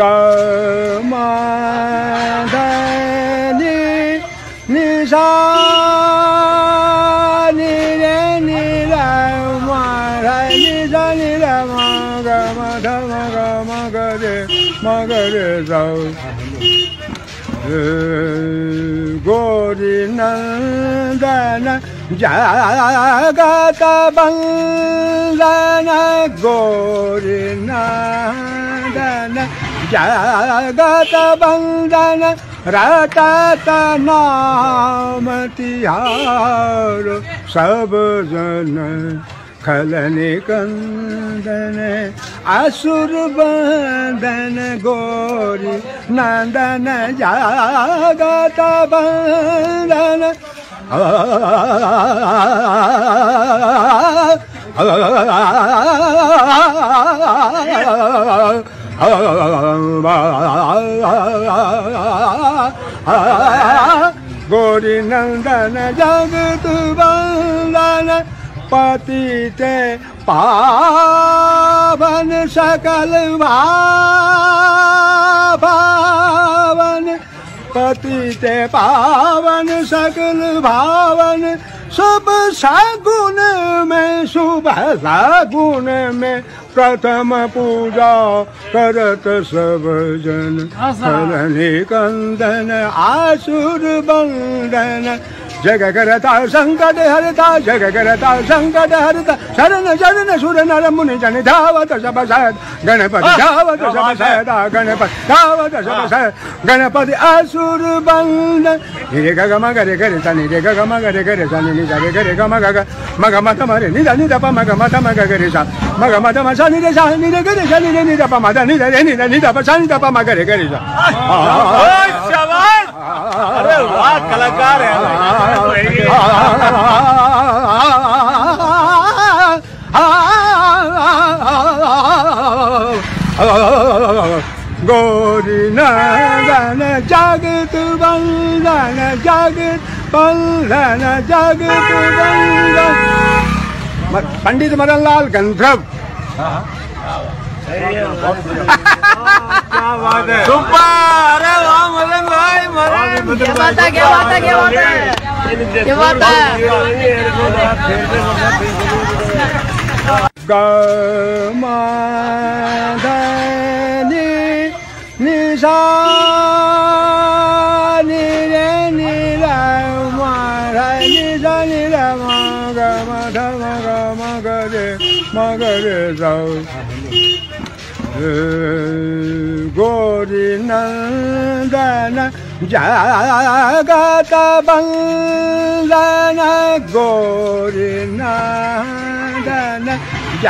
Jagata bandana ratata namtiharo sab jana kalane kandane asur bandana gori nandana jagata bandana Gori Nandana Jagatu Bandana Patite Pavan Sakal Bhavan Patite Pavan Sakal Bhavan Sab Sagun Mein Subha Sagun Mein प्रथम पूजा करत सब जन करने कंदन आसुर बंदन जग करता संकट हरता जग करता संकट हरता शरण शरण सुर नर मुनि जन धावत सब सहत गणपति धावत सब सहता गणपति धावत सब सहत गणपति आसुर बंदन रे ग ग म ग रे ग रे सा नि रे ग ग म ग रे ग रे सा नि नि ग रे ग म ग ग म ग म त म रे नि द नि द प म ग म त म ग ग रे सा म ग म त म सा नि रे सा नि रे ग रे सा नि रे नि द प म द नि द रे नि द नि द प सा नि द प म ग रे ग रे सा ओय शाबाश अरे वाह कलाकार है Gori Nandana Jagat Bandana Jagat Bandana Jagat Bandana Pandit Madan Lal Gandharv क्या बात है Gamani nizani nilama Jagata bandana gori nandana,